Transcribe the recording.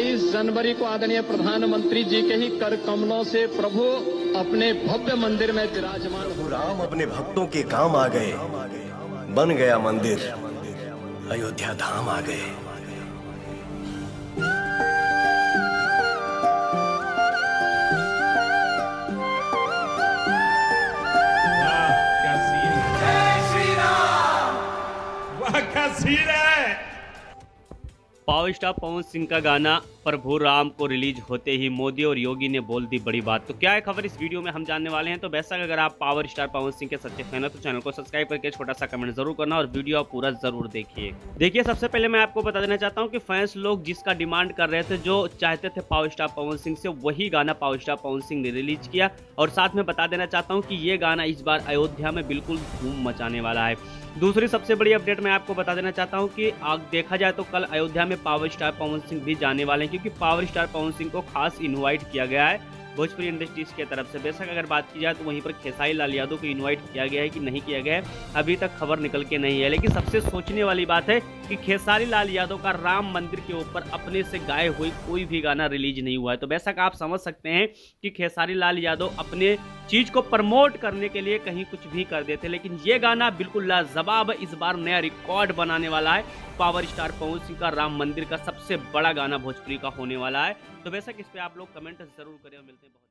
22 जनवरी को आदरणीय प्रधानमंत्री जी के ही कर कमलों से प्रभु अपने भव्य मंदिर में विराजमान। प्रभु राम अपने भक्तों के काम आ गए, बन गया मंदिर, अयोध्या धाम आ गए। पावर स्टर पवन सिंह का गाना प्रभु राम को रिलीज होते ही मोदी और योगी ने बोल दी बड़ी बात। तो क्या है खबर इस वीडियो में हम जानने वाले हैं। तो वैसा अगर आप पावर स्टार पवन सिंह के सच्चे फैन हो तो चैनल को सब्सक्राइब करके छोटा सा कमेंट जरूर करना और वीडियो आप पूरा जरूर देखिए। सबसे पहले मैं आपको बता देना चाहता हूं कि फैंस लोग जिसका डिमांड कर रहे थे, जो चाहते थे पावर स्टार पवन सिंह से, वही गाना पावर स्टार पवन सिंह ने रिलीज किया। और साथ में बता देना चाहता हूँ कि ये गाना इस बार अयोध्या में बिल्कुल धूम मचाने वाला है। दूसरी सबसे बड़ी अपडेट मैं आपको बता देना चाहता हूँ कि देखा जाए तो कल अयोध्या में पावर स्टार पवन सिंह भी जाने वाले हैं, क्योंकि पावर स्टार पवन सिंह को खास इनवाइट किया गया है भोजपुरी इंडस्ट्रीज के तरफ से। बेशक अगर बात की जाए तो वहीं पर खेसारी लाल यादव को इनवाइट किया गया है कि नहीं किया गया है, अभी तक खबर निकल के नहीं है। लेकिन सबसे सोचने वाली बात है कि खेसारी लाल यादव का राम मंदिर के ऊपर अपने से गाए हुए कोई भी गाना रिलीज नहीं हुआ है। तो बेशक आप समझ सकते हैं कि खेसारी लाल यादव अपने चीज़ को प्रमोट करने के लिए कहीं कुछ भी कर देते, लेकिन ये गाना बिल्कुल लाजवाब इस बार नया रिकॉर्ड बनाने वाला है। पावर स्टार पवन सिंह का राम मंदिर का सबसे बड़ा गाना भोजपुरी का होने वाला है। तो बेशक इस पे आप लोग कमेंट जरूर करें। मिलते हैं।